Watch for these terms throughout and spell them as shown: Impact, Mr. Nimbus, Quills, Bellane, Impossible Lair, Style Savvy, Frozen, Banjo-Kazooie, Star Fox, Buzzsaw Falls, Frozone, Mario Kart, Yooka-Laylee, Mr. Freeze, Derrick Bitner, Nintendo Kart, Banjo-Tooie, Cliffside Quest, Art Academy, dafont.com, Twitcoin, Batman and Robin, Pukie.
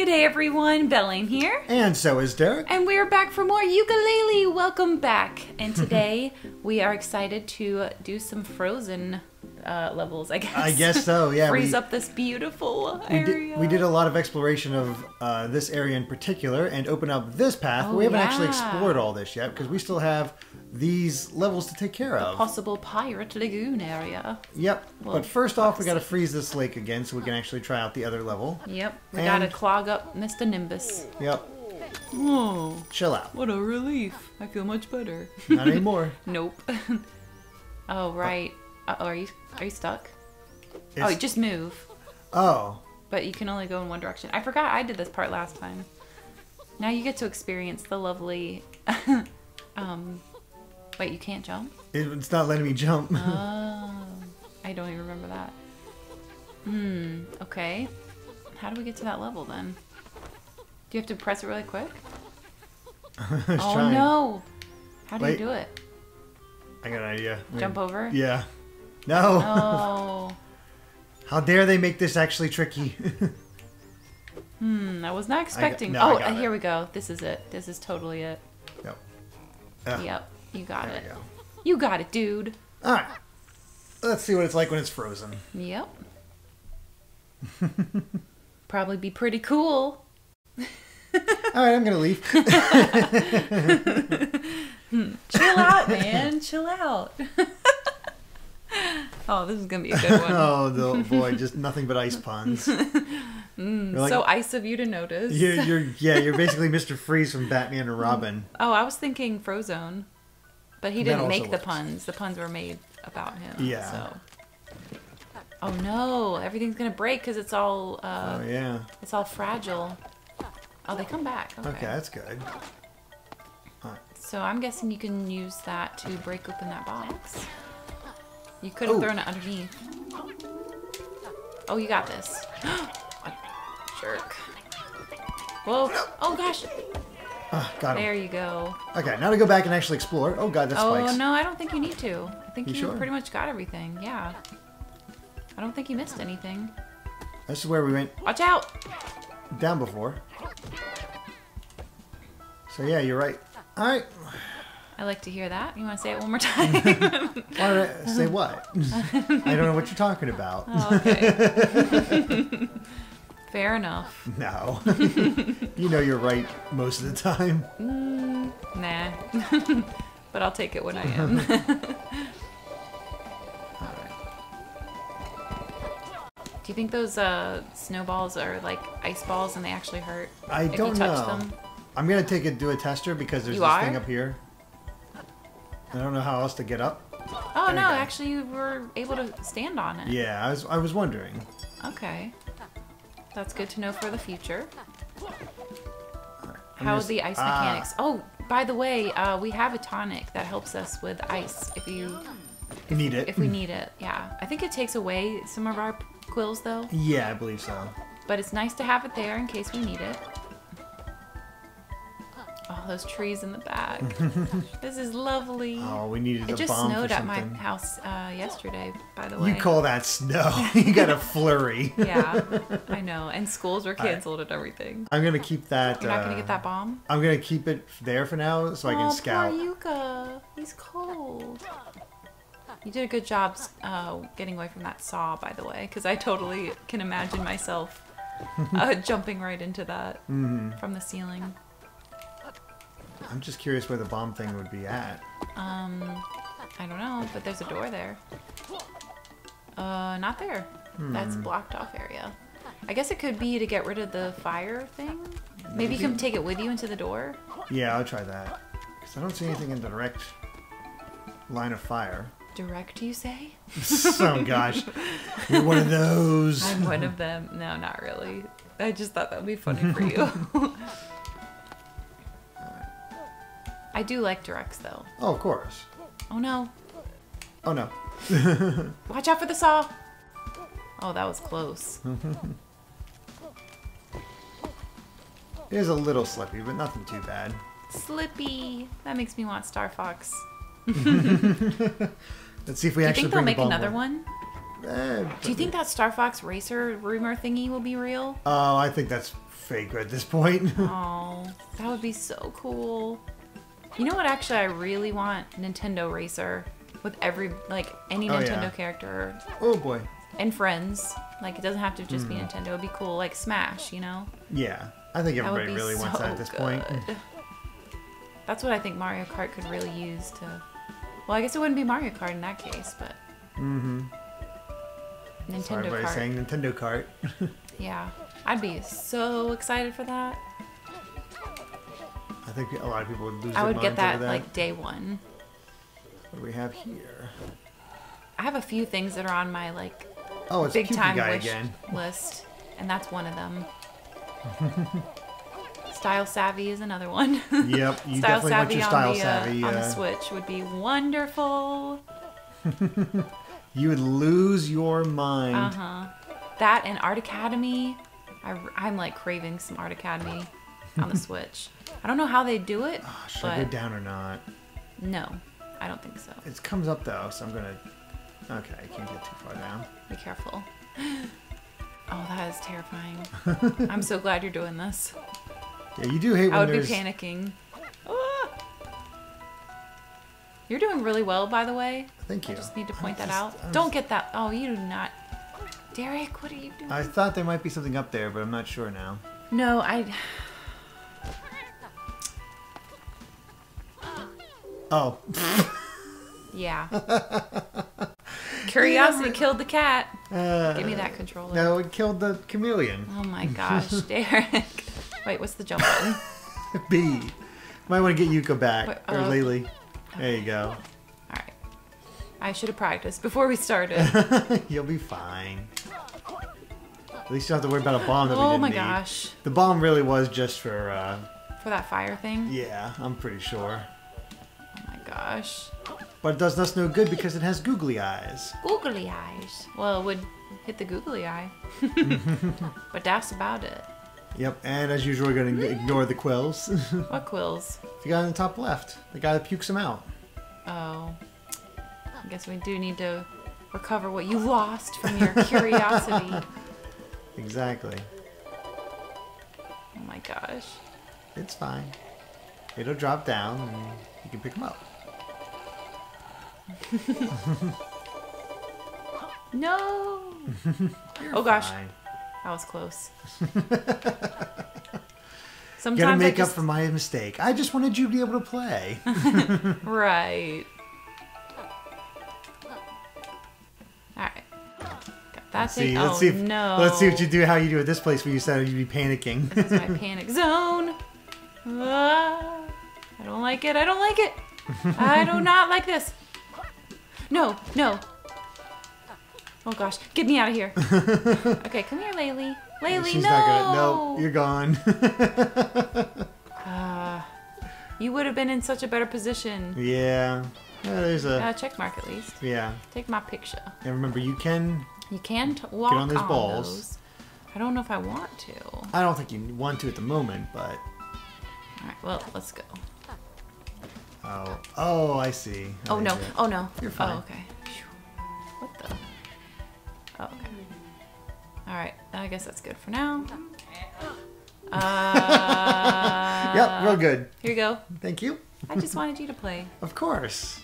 G'day everyone, Bellane here. And so is Derek. And we're back for more Yooka-Laylee. Welcome back. And today we are excited to do some Frozen levels, I guess. I guess so, yeah. Freeze up this beautiful area. We did a lot of exploration of this area in particular and open up this path. Oh, we haven't actually explored all this yet because we still have these levels to take care of. The possible pirate lagoon area. Yep. Well, but first off, we got to freeze this lake again so we can actually try out the other level. Yep. We got to clog up Mr. Nimbus. Yep. Whoa. Chill out. What a relief. I feel much better. Not anymore. Nope. Oh, right. Uh-oh, are you stuck? It's... Oh, just move. Oh. But you can only go in one direction. I forgot I did this part last time. Now you get to experience the lovely... Wait, you can't jump? It's not letting me jump. Oh, I don't even remember that. Hmm, okay. How do we get to that level then? Do you have to press it really quick? I was trying. No! How do you do it? I got an idea. Jump over? Yeah. No! Oh. How dare they make this actually tricky? I was not expecting. Oh, here we go. This is it. This is totally it. Yep. Yep. You got it. There we go. You got it, dude. All right. Let's see what it's like when it's frozen. Yep. Probably be pretty cool. All right, I'm going to leave. Chill out, man. Chill out. Oh, this is going to be a good one. Oh, boy. Just nothing but ice puns. Like, so ice of you to notice. You're basically Mr. Freeze from Batman and Robin. Oh, I was thinking Frozone. But he didn't make the puns. The puns were made about him. Yeah. So. Oh no! Everything's gonna break because it's all. Oh yeah. It's all fragile. Oh, they come back. Okay, that's good. All right. So I'm guessing you can use that to break open that box. You could have thrown it underneath. Oh, you got this. Jerk. Whoa! Oh gosh. Got him. There you go. Okay, now to go back and actually explore. Oh god, that's spikes. Oh no, I don't think you need to. I think you pretty much got everything. Yeah. I don't think you missed anything. This is where we went. Watch out! Down before. So yeah, you're right. All right. I like to hear that. You want to say it one more time? All right, say what? I don't know what you're talking about. Oh, okay. Fair enough. No. You know you're right most of the time. Nah. But I'll take it when I am. All right. Do you think those snowballs are like ice balls and they actually hurt? I don't know. If you touch them? I'm going to do a tester because there's this thing up here. I don't know how else to get up. Oh, there actually you were able to stand on it. Yeah, I was wondering. Okay. That's good to know for the future. How's the ice mechanics? Oh, by the way, we have a tonic that helps us with ice if you need it. If we need it, yeah. I think it takes away some of our quills, though. Yeah, I believe so. But it's nice to have it there in case we need it. Oh, those trees in the back. This is lovely. Oh, we needed a bomb. It just snowed at my house yesterday, by the way. You call that snow? You got a flurry. Yeah, I know. And schools were canceled and everything. I'm gonna keep that. You're not gonna get that bomb. I'm gonna keep it there for now, so I can scout. Poor Yooka. He's cold. You did a good job getting away from that saw, by the way, because I totally can imagine myself jumping right into that from the ceiling. I'm just curious where the bomb thing would be at. I don't know, but there's a door there. Not there. That's blocked off area. I guess it could be to get rid of the fire thing. Maybe you can take it with you into the door. Yeah, I'll try that. Because I don't see anything in the direct line of fire. Direct, you say? Oh gosh, you're one of those. I'm one of them. No, not really. I just thought that would be funny for you. I do like directs, though. Oh, of course. Oh, no. Oh, no. Watch out for the saw. Oh, that was close. It is a little slippy, but nothing too bad. Slippy. That makes me want Star Fox. Let's see if we actually bring the bomb. Do you think they'll make another one? Do you think that Star Fox Racer rumor thingy will be real? Oh, I think that's fake at this point. Oh, that would be so cool. You know what? Actually, I really want Nintendo Racer with every any Nintendo character. Oh boy. And friends. Like it doesn't have to just be Nintendo. It'd be cool, like Smash. You know. Yeah, I think everybody really wants that at this point. That's what I think Mario Kart could really use to. Well, I guess it wouldn't be Mario Kart in that case, but. Mm-hmm. Nintendo Kart. Everybody's saying Nintendo Kart. Yeah, I'd be so excited for that. I think a lot of people would lose their minds over that. I would get that like day one. What do we have here? I have a few things that are on my like big time wish list, and that's one of them. Style Savvy is another one. Yep, you definitely want your Style Savvy on the Switch would be wonderful. You would lose your mind. Uh-huh. That and Art Academy. I'm like craving some Art Academy on the Switch. I don't know how they do it. Oh, should I go down or not? No, I don't think so. It comes up though, so I'm going to... Okay, I can't get too far down. Be careful. Oh, that is terrifying. I'm so glad you're doing this. Yeah, you do hate when there's... I would be panicking. You're doing really well, by the way. Thank you. I just need to point that out. Don't get that. Oh, you do not. Derek, what are you doing? I thought there might be something up there, but I'm not sure now. No, Oh. Yeah. Curiosity killed the cat. Give me that controller. No, it killed the chameleon. Oh my gosh, Derek. Wait, what's the jump button? B. Might want to get Yooka back. Wait, or Laylee. Okay. There you go. Alright. I should have practiced before we started. You'll be fine. At least you don't have to worry about a bomb that we didn't need. Oh my gosh. The bomb really was just for that fire thing? Yeah, I'm pretty sure. Oh my gosh. But it does us no good because it has googly eyes. Googly eyes. Well, it would hit the googly eye. But that's about it. Yep, and as usual, we're going to ignore the quills. What quills? The guy on the top left. The guy that pukes him out. Oh. I guess we do need to recover what you lost from your curiosity. Exactly. Oh my gosh. It's fine. It'll drop down and you can pick him up. No! Oh gosh. Fine. That was close. Sometimes gotta make up for my mistake. I just wanted you to be able to play. Right. Alright. Got that thing. Oh, no. Let's see what you do, how you do at this place where you said you'd be panicking. This is my panic zone. Ah, I don't like it. I don't like it. I do not like this. No, no. Oh gosh, get me out of here. Okay, come here, Laylee. Laylee, she's not gonna, no, you're gone. You would have been in such a better position. Yeah. There's a check mark at least. Yeah. Take my picture. And remember, you can. You can walk on those balls. I don't know if I want to. I don't think you want to at the moment, but. All right. Well, let's go. Oh. Oh, I see. Oh no. Oh no. You're fine. Oh, okay. What the? Oh, okay. Alright, I guess that's good for now. Yep, real good. Here you go. Thank you. I just wanted you to play. Of course.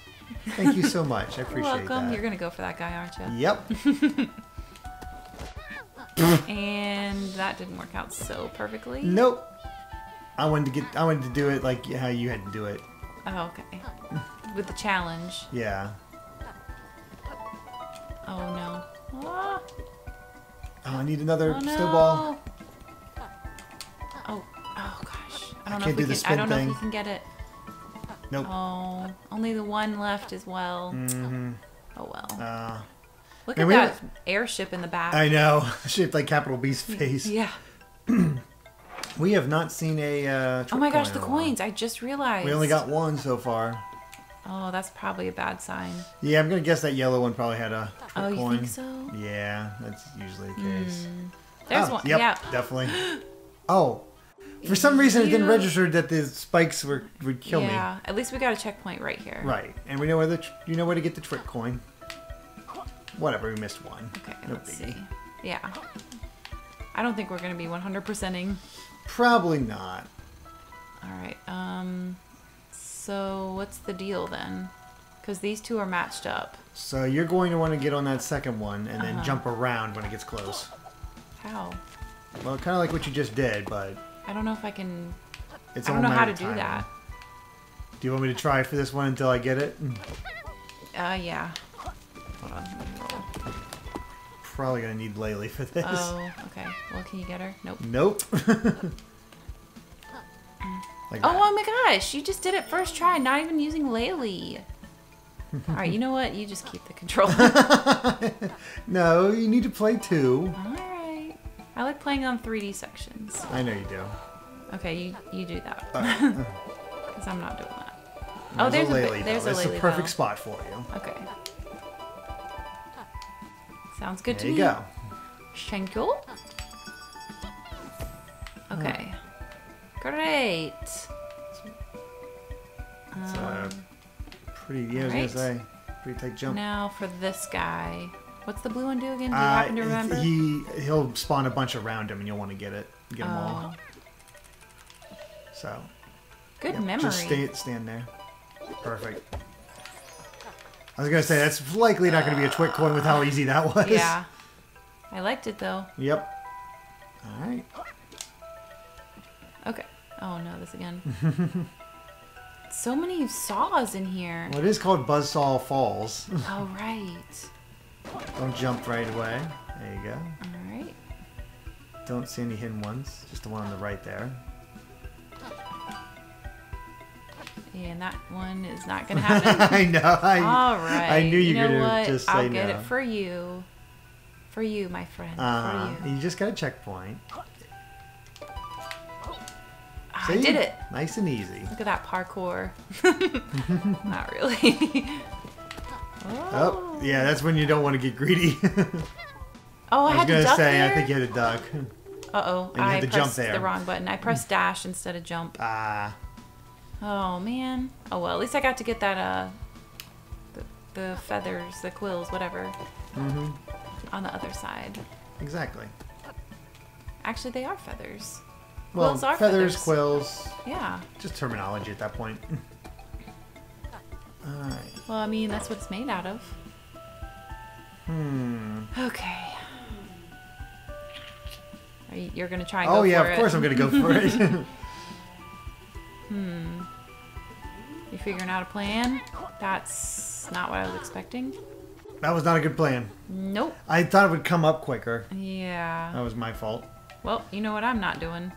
Thank you so much. I appreciate that. You're welcome. You're going to go for that guy, aren't you? Yep. And that didn't work out so perfectly. Nope. I wanted to do it like how you had to do it. Oh, okay. With the challenge. Yeah. Oh, no. Oh, I need another snowball. Oh, oh gosh. I don't know if you can get it. Nope. Oh, only the one left as well. Mm-hmm. Oh, well. Look at that airship in the back. I know. Shaped like Capital B's face. Yeah. We have not seen a oh my gosh, the coins. I just realized. We only got one so far. Oh, that's probably a bad sign. Yeah, I'm going to guess that yellow one probably had a coin. Oh, you think so? Yeah, that's usually the case. There's one. Yep, yeah. Definitely. Oh, for some reason it didn't register that the spikes would kill me. Yeah, at least we got a checkpoint right here. Right, and we know where you know where to get the trick coin. Whatever, we missed one. Okay, let's see. Yeah. I don't think we're going to be 100%ing. Probably not. All right. So what's the deal then? Because these two are matched up. So you're going to want to get on that second one and then jump around when it gets close. How? Well, kind of like what you just did, but... I don't know if I can... I don't know how to do that. Do you want me to try for this one until I get it? Yeah. Hold on. Probably gonna need Laylee for this. Oh, okay. Well, can you get her? Nope. Nope. Like oh my gosh! You just did it first try, not even using Laylee. All right, you know what? You just keep the control. No, you need to play two. All right. I like playing on 3D sections. I know you do. Okay, you do that. Because I'm not doing that. Oh, there's a perfect spot for you. Okay. Sounds good to me. There you go. Thank you. Okay. Great. It's pretty, pretty tight jump. Now for this guy. What's the blue one do again? Do you happen to remember? He'll spawn a bunch around him and you'll want to get them all. So. Good memory. Just stand there. Perfect. I was going to say, that's likely not going to be a twit coin with how easy that was. Yeah. I liked it, though. Yep. All right. Okay. Oh, no, this again. So many saws in here. Well, it is called Buzzsaw Falls. Oh, right. Don't jump right away. There you go. All right. Don't see any hidden ones. Just the one on the right there. Yeah, and that one is not going to happen. I know. All right. I knew you were going to just say no. I'll get it for you. For you, my friend. For you. You just got a checkpoint. See? I did it. Nice and easy. Look at that parkour. Not really. Oh. Yeah, that's when you don't want to get greedy. Oh, I had to duck. I was going to say, I think you had to duck. Uh-oh. I pressed the wrong button. I pressed dash instead of jump. Ah. Oh man. Oh well, at least I got to get that the feathers, the quills, whatever. On the other side. Exactly. Actually, they are feathers. Well, quills are feathers. Quills. Yeah. Just terminology at that point. All right. Well, I mean, that's what it's made out of. Okay. You're going to try and go for it. Oh yeah, of course I'm going to go for it. You figuring out a plan? That's not what I was expecting. That was not a good plan. Nope. I thought it would come up quicker. Yeah. That was my fault. Well, you know what I'm not doing.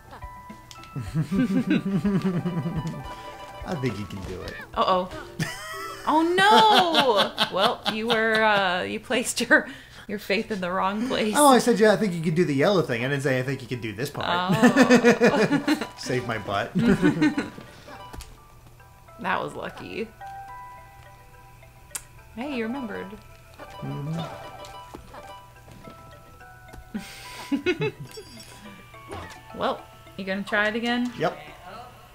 I think you can do it. Uh-oh. Oh, no! Well, you were, you placed your faith in the wrong place. Oh, I said, yeah, I think you could do the yellow thing. I didn't say, I think you could do this part. Oh. Save my butt. That was lucky. Hey, you remembered. Well, you gonna try it again? Yep.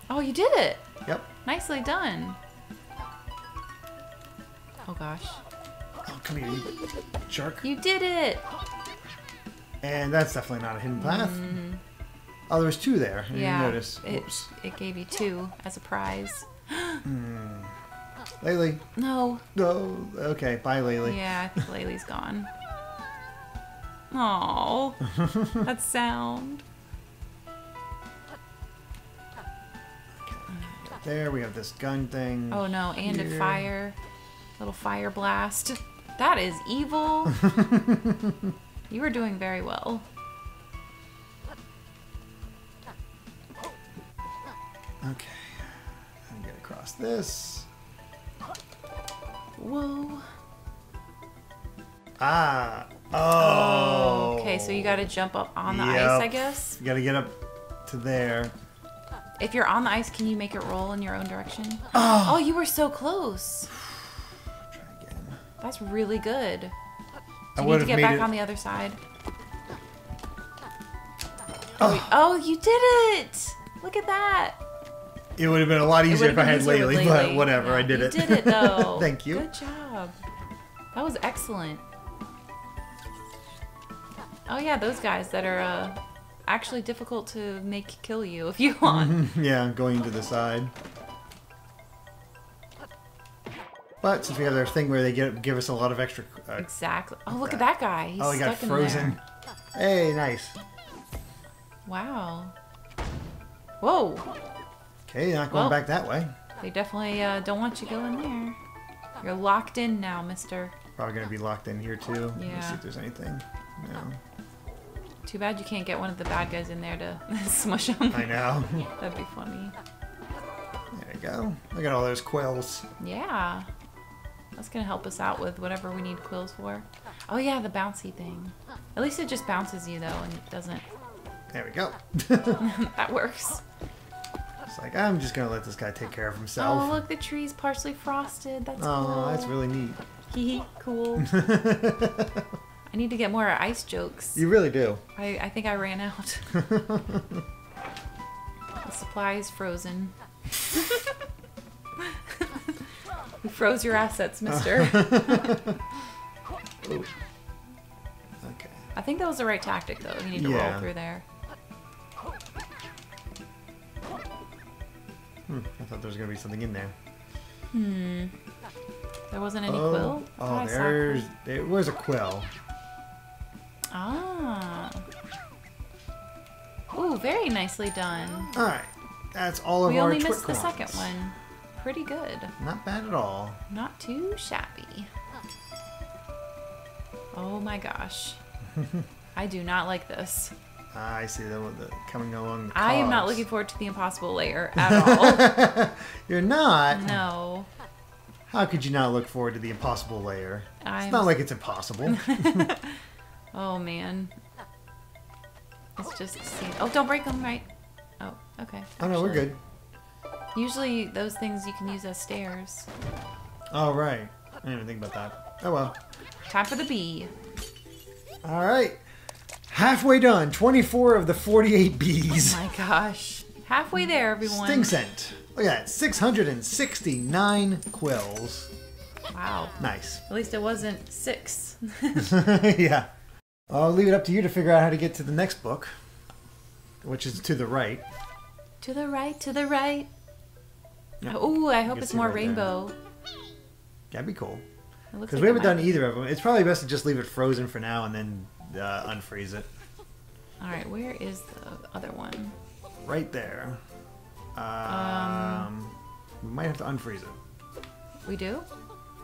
Oh, you did it. Yep. Nicely done. Oh, gosh. Oh, come here, you jerk. You did it! And that's definitely not a hidden path. Oh, there was two there. I didn't notice. Whoops. It gave you two as a prize. Laylee. No. No. Oh, okay, bye, Laylee. Yeah, I think Laylee's gone. Aww. That sound. There, we have this gun thing. Oh, no, and a fire. Little fire blast. That is evil. You were doing very well. Okay. I'm gonna cross this. Whoa. Ah. Oh. Okay, so you gotta jump up on the ice, I guess? You gotta get up to there. If you're on the ice, can you make it roll in your own direction? Oh, oh you were so close. That's really good. You need to get back on the other side. Oh. Oh, you did it! Look at that! It would have been a lot easier if I had Laylee, but whatever, I did it. You did it, though. Thank you. Good job. That was excellent. Oh yeah, those guys that are actually difficult to make kill you if you want. Yeah, going to the side. But since we have their thing where they give us a lot of extra... exactly. Oh, look at that guy. He's he got frozen. Hey, nice. Wow. Whoa. Okay, not going back that way. They definitely don't want you going there. You're locked in now, mister. Probably going to be locked in here, too. Yeah. Let's see if there's anything. No. Too bad you can't get one of the bad guys in there to smush them. I know. That'd be funny. There you go. Look at all those quills. Yeah. That's going to help us out with whatever we need quills for. Oh, yeah, the bouncy thing. At least it just bounces you, though, and it doesn't... There we go. That works. It's like, I'm just going to let this guy take care of himself. Oh, look, the tree's partially frosted. That's cool. That's really neat. Hee cool. I need to get more ice jokes. You really do. I think I ran out. The supply is frozen. We froze your assets, mister. Ooh. Okay. I think that was the right tactic, though. You need to roll through there. I thought there was going to be something in there. Hmm. There wasn't any quill? Oh, there's... It was a quill. Ah. Ooh, very nicely done. All right. That's all of our twit coins. We only missed the second one. Pretty good. Not bad at all. Not too shabby. Oh my gosh. I do not like this. I see that with the coming along the I am not looking forward to the Impossible Lair at all. You're not? No. How could you not look forward to the Impossible Lair? It's not like it's impossible. Oh, man. It's just... Oh, don't break them, right? Oh, okay. Oh, no, we're good. Usually those things you can use as stairs. Oh, right. I didn't even think about that. Oh, well. Time for the bee. All right. Halfway done. 24 of the 48 bees. Oh, my gosh. Halfway there, everyone. Sting scent. Look at that. 669 quills. Wow. Nice. At least it wasn't 6. Yeah. I'll leave it up to you to figure out how to get to the next book, which is to the right. To the right, to the right. Yep. Oh, I hope it's more right rainbow. There. That'd be cool. Because like we haven't done either of them. It's probably best to just leave it frozen for now and then unfreeze it. All right, where is the other one? Right there. We might have to unfreeze it. We do?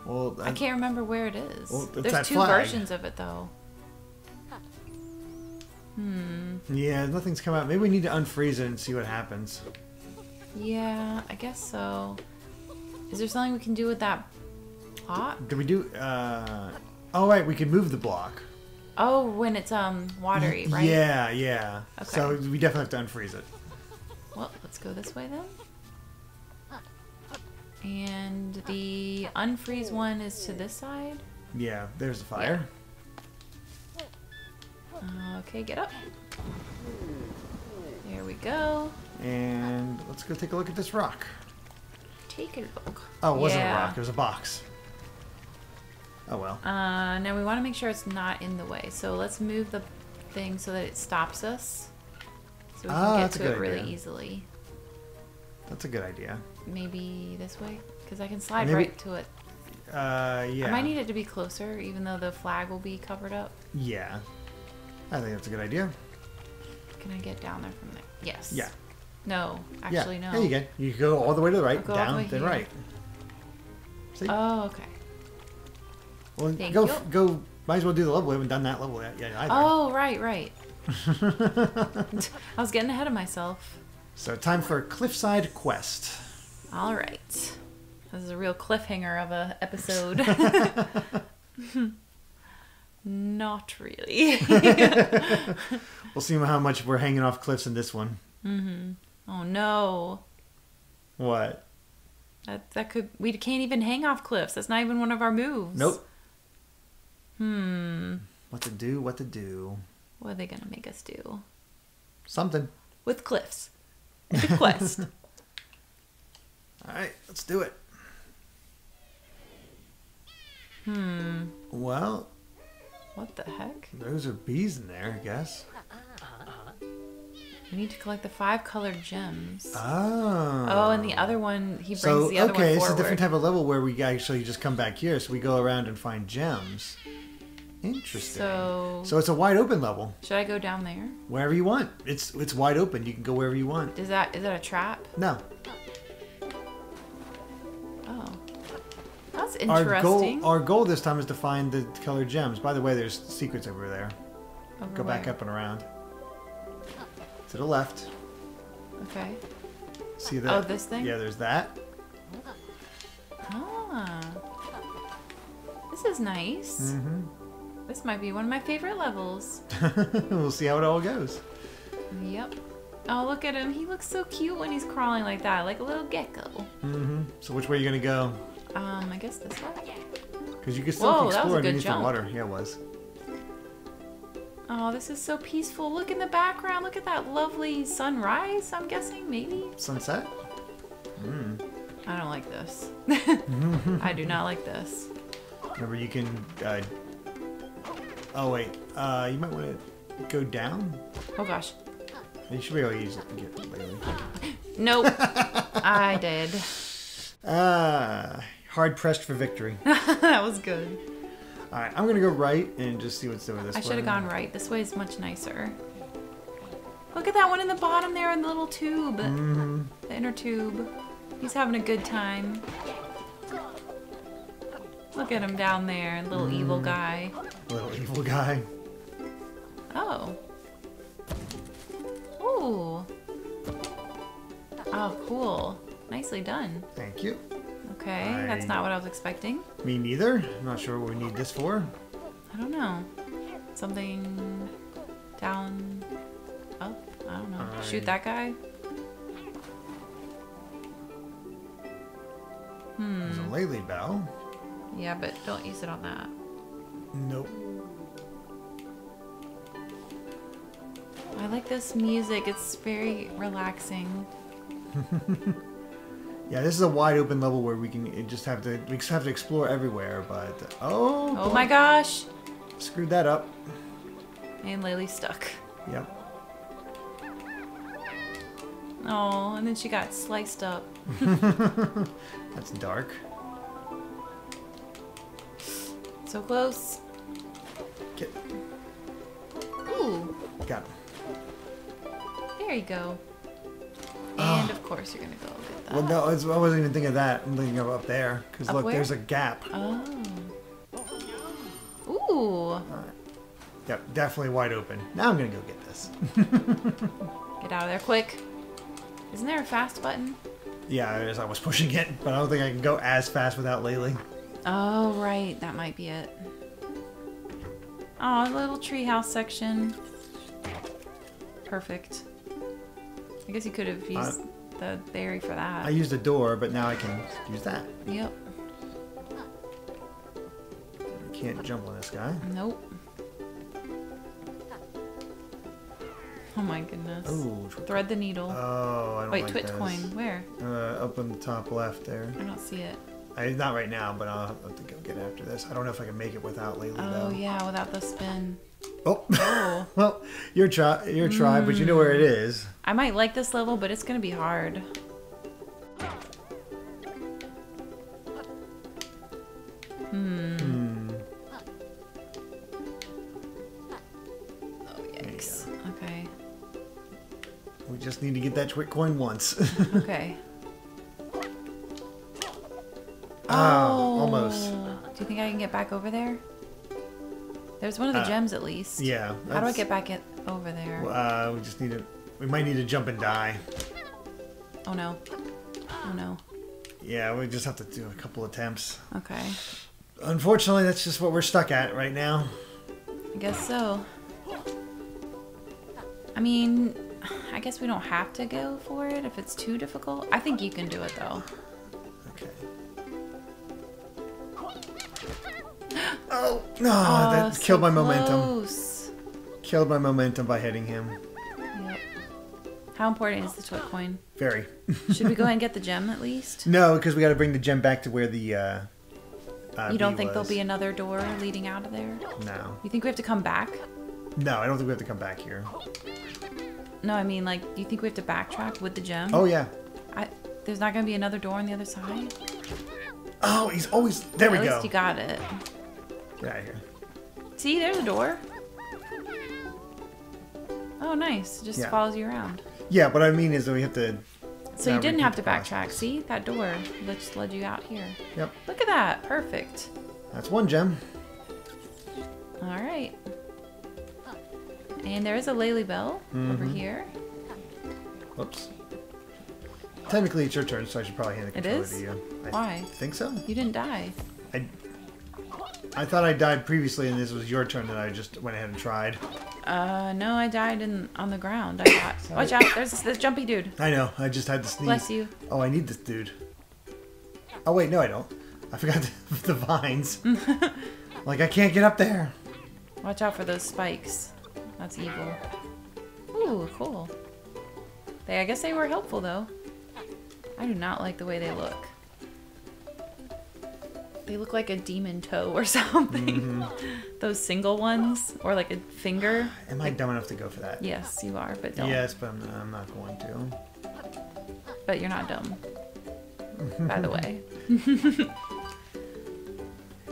Well, I can't remember where it is. Well, there's two versions of it, though. Hmm. Yeah, nothing's come out. Maybe we need to unfreeze it and see what happens. Yeah, I guess so. Is there something we can do with that block? Did we do... Oh, right, we can move the block. Oh, when it's watery, right? Yeah, yeah. Okay. So we definitely have to unfreeze it. Well, let's go this way then. And the unfreeze one is to this side? Yeah, there's the fire. Yeah. Okay, get up. There we go. And let's go take a look at this rock. Take a look. Oh, it wasn't a rock, it was a box. Oh, well. Now we want to make sure it's not in the way. So let's move the thing so that it stops us. So we can get to it really easily. That's a good idea. Maybe this way? Because I can slide right to it. Yeah. I might need it to be closer, even though the flag will be covered up. Yeah. I think that's a good idea. Can I get down there from there? Yes. Yeah. No. Actually, no. There you go. You go all the way to the right, down, then right. See? Oh, okay. Well, go. Might as well do the level. We haven't done that level yet either. Oh, right, right. I was getting ahead of myself. So time for Cliffside Quest. All right. This is a real cliffhanger of a episode. Not really. We'll see how much we're hanging off cliffs in this one. Mm-hmm. Oh, no. What? That could... We can't even hang off cliffs. That's not even one of our moves. Nope. Hmm. What to do, what to do. What are they going to make us do? Something. With cliffs. It's a quest. All right, let's do it. Hmm. Well. What the heck? Those are bees in there, I guess. We need to collect the 5 colored gems. Oh. Oh, and the other one, he brings the other one forward. Okay, it's a different type of level where we actually just come back here, so we go around and find gems. Interesting. So it's a wide open level. Should I go down there? Wherever you want. It's wide open. You can go wherever you want. Is that a trap? No. Oh. That's interesting. Our goal this time is to find the colored gems. By the way, there's secrets over there. Go back up and around. To the left. Okay. See that? Oh, this thing? Yeah, there's that. Ah. This is nice. Mm-hmm. This might be one of my favorite levels. We'll see how it all goes. Yep. Oh, look at him. He looks so cute when he's crawling like that, like a little gecko. Mm-hmm. So which way are you going to go? I guess this way. Because you can still explore underneath the water. Yeah, it was. Oh, this is so peaceful. Look in the background. Look at that lovely sunrise, I'm guessing, maybe? Sunset? Mm. I don't like this. I do not like this. Remember, you can... oh, wait. You might want to go down? Oh, gosh. You should be able to use it to get it later. Nope. I did. Hard-pressed for victory. That was good. All right, I'm going to go right and just see what's over this way. I should have gone right. This way is much nicer. Look at that one in the bottom there in the little tube. Mm-hmm. The inner tube. He's having a good time. Look at him down there, little evil guy. Little evil guy. Oh. Ooh. Oh, cool. Nicely done. Thank you. Okay, that's not what I was expecting. Me neither. I'm not sure what we need this for. I don't know. Something down, up? I don't know. Shoot that guy? Hmm. There's a Laylee bell. Yeah, but don't use it on that. Nope. I like this music. It's very relaxing. Yeah, this is a wide open level where we can just have to explore everywhere. But oh my gosh! Screwed that up. And Laylee's stuck. Yep. Oh, and then she got sliced up. That's dark. So close. Get. Ooh. Got him. There you go. And of course you're gonna go get that. Well, no, I wasn't even thinking of that. I'm thinking of up there. Because look, there's a gap. Oh. Ooh. All right. Yep, definitely wide open. Now I'm gonna go get this. Get out of there quick. Isn't there a fast button? Yeah, I was pushing it, but I don't think I can go as fast without Laylee. Oh, right. That might be it. Oh, little treehouse section. Perfect. I guess you could have used the berry for that. I used a door, but now I can use that. Yep. You can't jump on this guy. Nope. Oh, my goodness. Ooh, thread the needle. Oh, I don't like this. Wait, Twitch coin. Where? Up on the top left there. I don't see it. Not right now, but I'll have to go get after this. I don't know if I can make it without Laylee, though. Oh, yeah, without the spin. Oh. Oh. Well, your try, but you know where it is. I might like this level, but it's going to be hard. Oh, yikes. Okay. We just need to get that Twitch coin once. Okay. Oh, almost. Do you think I can get back over there? There's one of the gems at least. Yeah. How do I get back over there? We just need to... We might need to jump and die. Oh no. Oh no. Yeah, we just have to do a couple attempts. Okay. Unfortunately, that's just what we're stuck at right now. I guess so. I mean, I guess we don't have to go for it if it's too difficult. I think you can do it though. Okay. Oh, no, that killed my momentum. Killed my momentum by hitting him. Yep. How important is the Twit coin? Very. Should we go ahead and get the gem at least? No, because we got to bring the gem back to where the You don't think there'll be another door leading out of there? No. You think we have to come back? No, I don't think we have to come back here. No, I mean, like, do you think we have to backtrack with the gem? Oh, yeah. There's not going to be another door on the other side? Oh, he's always... There we go. At least you got it. Get out of here. See, there's a door. Oh, nice. It just follows you around. Yeah, what I mean is that we have to... So you didn't have to backtrack. See? That door that just led you out here. Yep. Look at that. Perfect. That's one gem. All right. And there is a Laylee bell over here. Whoops. Technically, it's your turn, so I should probably hand the controller to you. Why? I think so. You didn't die. I thought I died previously, and this was your turn, and I just went ahead and tried. No, I died on the ground. I got. Watch out! There's this jumpy dude. I know. I just had to sneeze. Bless you. Oh, I need this dude. Oh wait, no, I don't. I forgot the vines. Like I can't get up there. Watch out for those spikes. That's evil. Ooh, cool. I guess they were helpful though. I do not like the way they look. They look like a demon toe or something. Those single ones, or like a finger. Am I dumb enough to go for that? Yes, you are, but don't. Yes, but I'm not going to. But you're not dumb, by the way.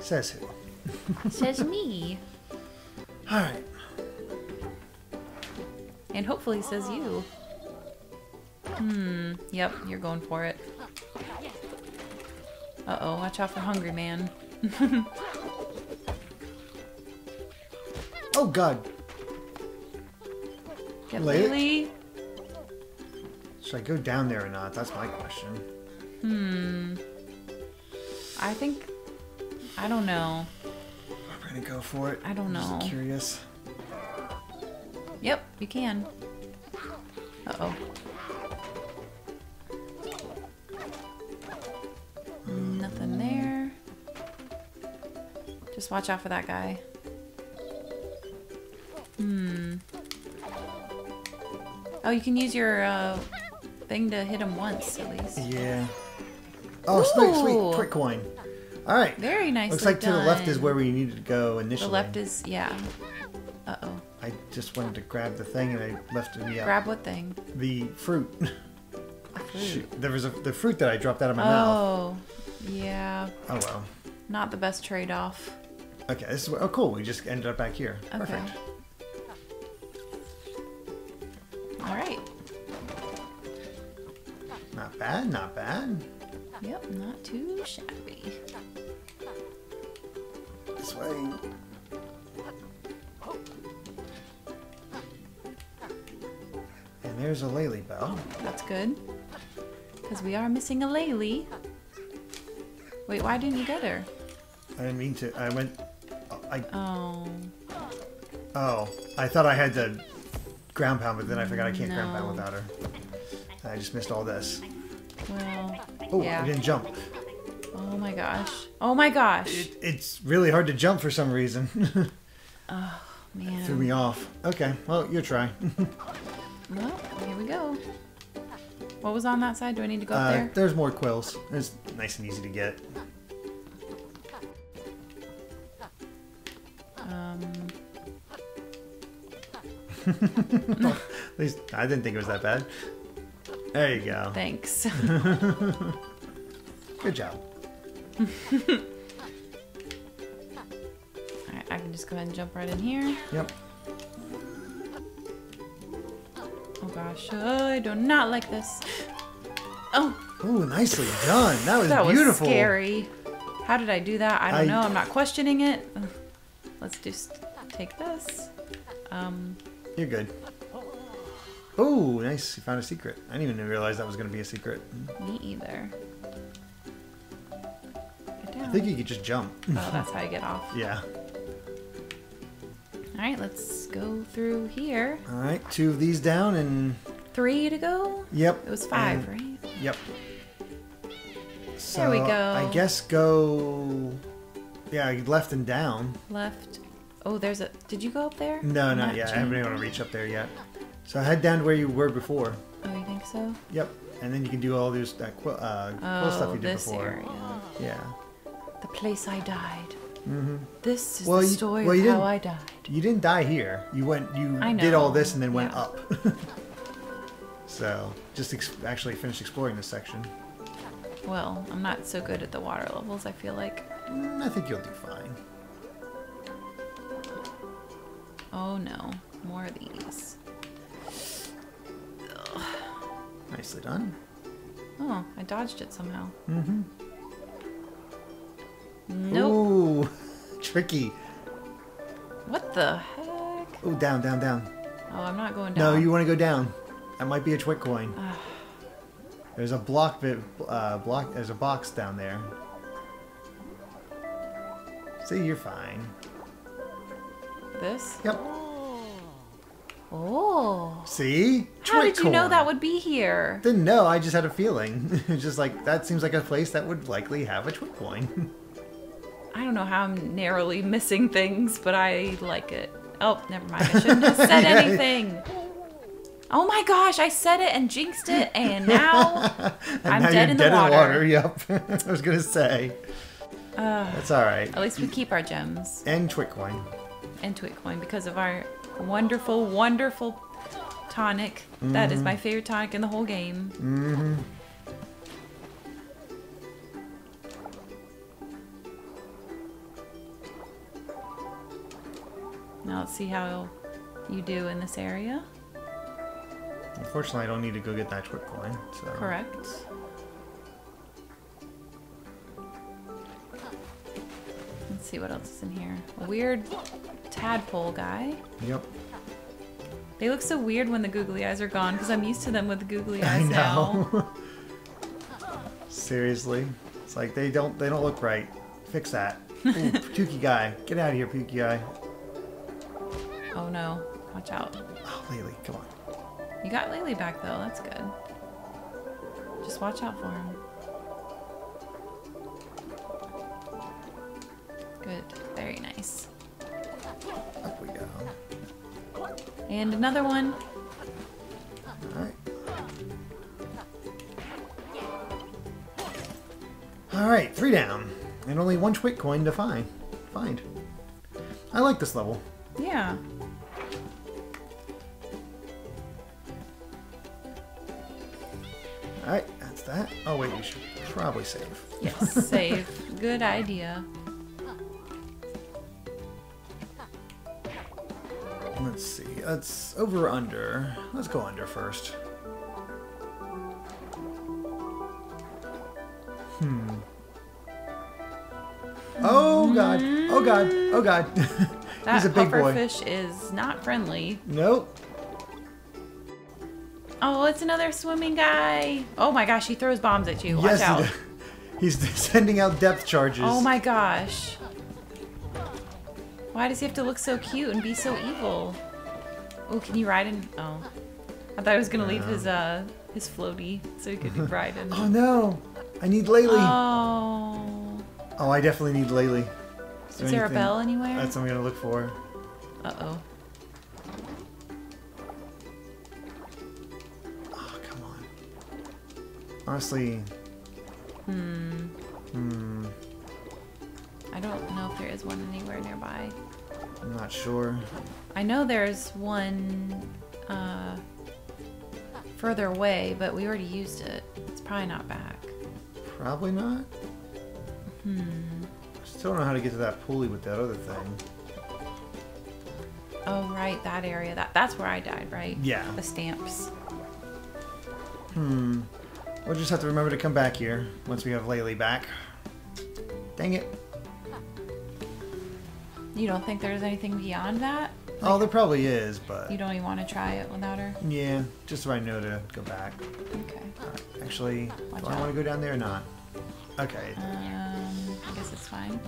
Says who? Says me. All right. And hopefully says you. Yep, you're going for it. Uh-oh, watch out for Hungry Man. Oh, God. Get Laylee. Should I go down there or not? That's my question. I think... I don't know. I'm going to go for it. I don't know. I'm just curious. Yep, you can. Uh-oh. Nothing there. Just watch out for that guy. Oh, you can use your thing to hit him once at least. Yeah. Oh, sweet, sweet. Quick coin. All right. Very nice. Looks like to the left is where we needed to go initially. The left is, yeah. Uh-oh. I just wanted to grab the thing and I left it. Yeah. Grab what thing? The fruit. Shoot. There was the fruit that I dropped out of my mouth. Oh, yeah. Oh well. Not the best trade-off. Okay, this is cool. We just ended up back here. Okay. Perfect. All right. Not bad. Not bad. Yep. Not too shabby. This way. And there's a Laylee bell. That's good. Because we are missing a Laylee. Wait, why didn't you get her? I didn't mean to. I went... Oh, I thought I had to ground pound, but then I forgot I can't ground pound without her. I just missed all this. Well, oh, yeah. I didn't jump. Oh my gosh. Oh my gosh. It's really hard to jump for some reason. Oh, man. That threw me off. Okay, well, you try. Well, here we go. What was on that side? Do I need to go up there? There's more quills. It's nice and easy to get. Well, at least I didn't think it was that bad. There you go. Thanks. Good job. Alright, I can just go ahead and jump right in here. Yep. Gosh, I do not like this. Oh. Ooh, nicely done. That was beautiful. That was scary. How did I do that? I don't know. I'm not questioning it. Ugh. Let's just take this. You're good. Ooh, nice. You found a secret. I didn't even realize that was going to be a secret. Me either. Get down. I think you could just jump. Oh, that's how you get off. Yeah. All right, let's go through here. All right, two of these down and... 3 to go? Yep. It was 5, right? Yep. So there we go. I guess go... Yeah, left and down. Left. Oh, there's a... Did you go up there? No, not yet. I haven't been able to reach up there yet. So head down to where you were before. Oh, you think so? Yep. And then you can do all those... that cool stuff you did before. Area. Yeah. The the place I died. Mm-hmm. This is the story of how I died. You didn't die here. You went. You did all this and then went up. So just actually finished exploring this section. Well, I'm not so good at the water levels, I feel like. I think you'll do fine. Oh no, more of these. Ugh. Nicely done. Oh, I dodged it somehow. Mm-hmm. Nope. Ooh, tricky. What the heck? Oh, down, down, down. Oh, I'm not going down. No, you want to go down. That might be a trick coin. There's a block bit. There's a box down there. See, you're fine. This? Yep. Oh. See? How did you know that would be here? Didn't know. I just had a feeling. Just like, that seems like a place that would likely have a trick coin. I don't know how I'm narrowly missing things, but I like it. Oh, never mind. I shouldn't have said anything. Oh my gosh, I said it and jinxed it, and now I'm dead in the water. Yep. I was going to say. That's all right. At least we keep our gems. And Twitcoin. And Twitcoin because of our wonderful, wonderful tonic. Mm-hmm. That is my favorite tonic in the whole game. Mm-hmm. Now let's see how you do in this area. Unfortunately, I don't need to go get that trick coin. So. Correct. Let's see what else is in here. A weird tadpole guy. Yep. They look so weird when the googly eyes are gone because I'm used to them with the googly eyes now. Seriously, it's like they don't look right. Fix that. Ooh, Pukie guy, get out of here, Pukie guy. Oh no, watch out. Oh, Laylee, come on. You got Laylee back, though. That's good. Just watch out for him. Good. Very nice. Up we go. And another one. All right. All right. 3 down. And only 1 Twitcoin coin to find. I like this level. Yeah. Alright, that's that. Oh wait, we should probably save. Yes, save. Good idea. Let's see. Let's over or under. Let's go under first. Hmm. Oh god. Oh god. Oh god. He's a big boy. That pufferfish is not friendly. Nope. Oh, it's another swimming guy. Oh my gosh, he throws bombs at you. Watch out. He's sending out depth charges. Oh my gosh. Why does he have to look so cute and be so evil? Oh, can you ride in? Oh. I thought I was going to leave his floaty so he could be riding. Oh no. I need Laylee. Oh. Oh, I definitely need Laylee. Is there a bell anywhere? That's what I'm going to look for. Uh-oh. Honestly, I don't know if there is one anywhere nearby. I'm not sure. I know there's one further away, but we already used it. It's probably not back. Probably not? I still don't know how to get to that pulley with that other thing. Oh, right, that area. That's where I died, right? Yeah. The stamps. We'll just have to remember to come back here once we have Laylee back. Dang it. You don't think there's anything beyond that? Like, oh, there probably is, but... You don't even want to try it without her? Yeah, just so I know to go back. Okay. Right. Actually, do I want to go down there or not? Okay. I guess it's fine.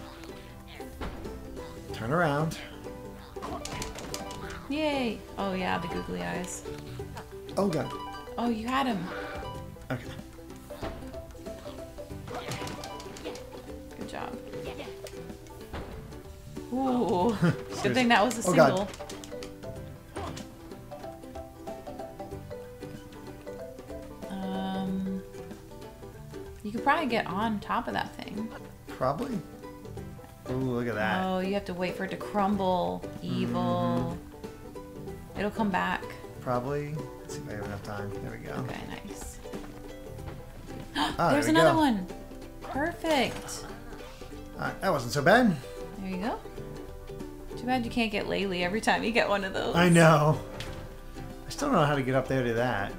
Turn around. Yay! Oh yeah, the googly eyes. Oh god. Oh, you had him. Okay. Good job. Ooh. Good thing that was a single. God. You could probably get on top of that thing. Probably. Ooh, look at that. Oh, you have to wait for it to crumble. Evil. Mm-hmm. It'll come back. Probably. Let's see if I have enough time. There we go. Okay, nice. There's another one. Perfect. That wasn't so bad. There you go. Too bad you can't get Laylee every time you get one of those. I know. I still don't know how to get up there to that.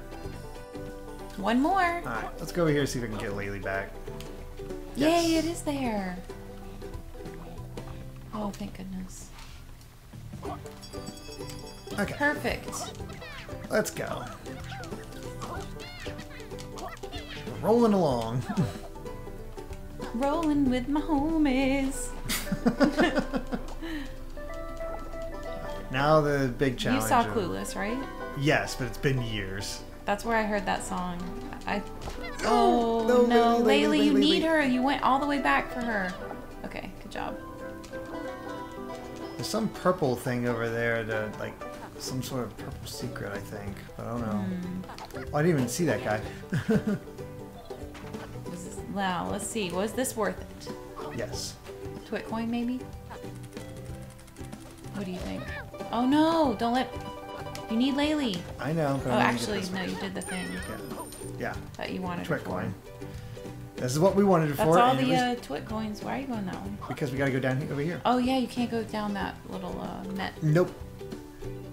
One more. All right, let's go over here and see if I can get Laylee back. Yes. Yay, it is there. Oh, thank goodness. Okay. Perfect. Let's go. Rolling along. Rolling with my homies. Now the big challenge. You saw Clueless, right? Yes, but it's been years. That's where I heard that song. Oh, no. Laylee, you need her. You went all the way back for her. Okay, good job. There's some purple thing over there to, like, some sort of purple secret, I think. But I don't know. Oh, I didn't even see that guy. Now, let's see. Was this worth it? Yes. Twitcoin, maybe? What do you think? Oh, no. Don't let... You need Laylee. I know. But oh, actually, no, you did the thing. Yeah. That you wanted. Twitcoin. This is what we wanted it for. That's all the Twitcoins. Why are you going that way? Because we got to go down over here. Oh, yeah. You can't go down that little net. Nope.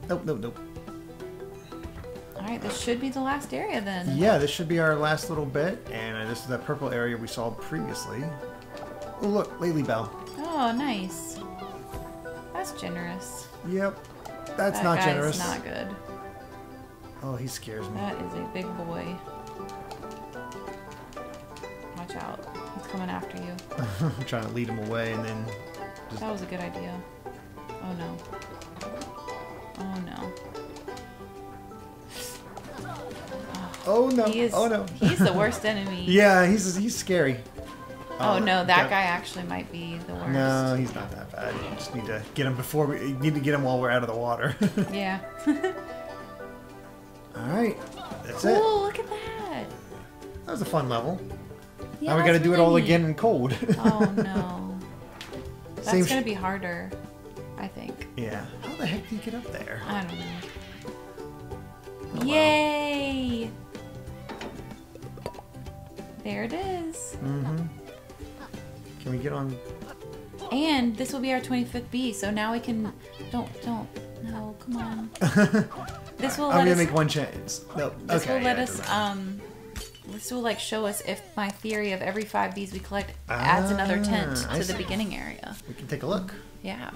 Nope, nope, nope. All right. This should be the last area then. Yeah, this should be our last little bit. And this is that purple area we saw previously. Oh, look. Laylee Bell. Oh, nice. That's generous. Yep. That's not generous. That's not good. Oh, he scares me. That is a big boy. Watch out. He's coming after you. I'm trying to lead him away and then... Just... That was a good idea. Oh, no. Oh, no. Oh, no. He is, oh, no. He's the worst enemy. Yeah, he's scary. Oh, no, that guy actually might be the worst. No, he's not that bad. You just need to get him before we need to get him while we're out of the water. Yeah. All right, that's it. Oh, look at that. That was a fun level. Yeah, now we got to do it all again in cold. Oh no. That's gonna be harder, I think. Yeah. How the heck do you get up there? I don't know. Oh, yay! Wow. There it is. Mm-hmm. Can we get on? And this will be our 25th B, so now we can. No, come on. This will. I'm gonna make one chance. Nope. This will let us. This will like show us if my theory of every 5 Bs we collect adds another tent to the beginning area. We can take a look. Yeah.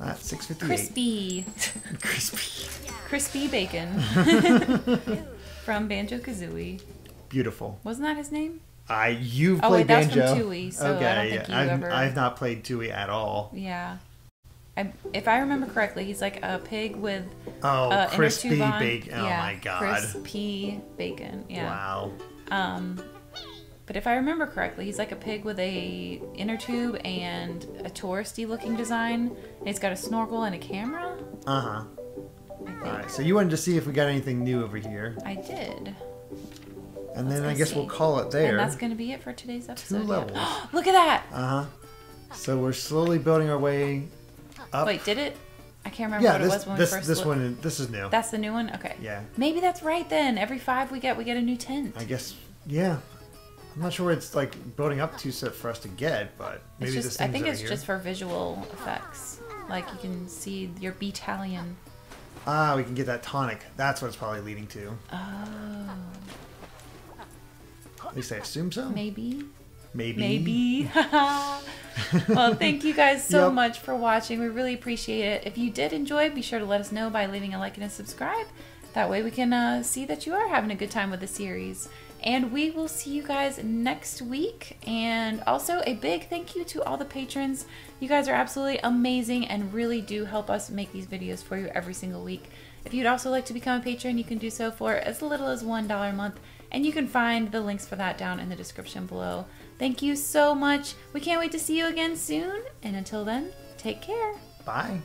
6:58. Crispy. Crispy. Crispy bacon. From Banjo-Kazooie. Beautiful. Wasn't that his name? You've played Banjo. That's from Tooie, so okay, I don't think I've not played Tooie at all. Yeah. If I remember correctly, he's like a pig with crispy bacon. Oh, yeah, my God. Crispy bacon. Yeah. Wow. But if I remember correctly, he's like a pig with a inner tube and a touristy looking design. And it's got a snorkel and a camera. Uh-huh. All right, so you wanted to see if we got anything new over here. I did. And then I guess we'll call it there. And that's going to be it for today's episode. 2 levels. Yeah. Look at that! Uh-huh. So we're slowly building our way up. Wait, did it? I can't remember what it was when we first looked. This is new. That's the new one? Okay. Yeah. Maybe that's right then. Every 5 we get a new tent. I guess, yeah. I'm not sure what it's like building up to for us to get, but maybe this thing's over here. I think it's just for visual effects. Like you can see your battalion. Ah, we can get that tonic. That's what it's probably leading to. Oh. At least I assume so. Maybe. Well, thank you guys so much for watching. We really appreciate it. If you did enjoy, be sure to let us know by leaving a like and a subscribe. That way we can see that you are having a good time with the series. And we will see you guys next week. And also a big thank you to all the patrons. You guys are absolutely amazing and really do help us make these videos for you every single week. If you'd also like to become a patron, you can do so for as little as $1 a month. And you can find the links for that down in the description below. Thank you so much. We can't wait to see you again soon. And until then, take care. Bye.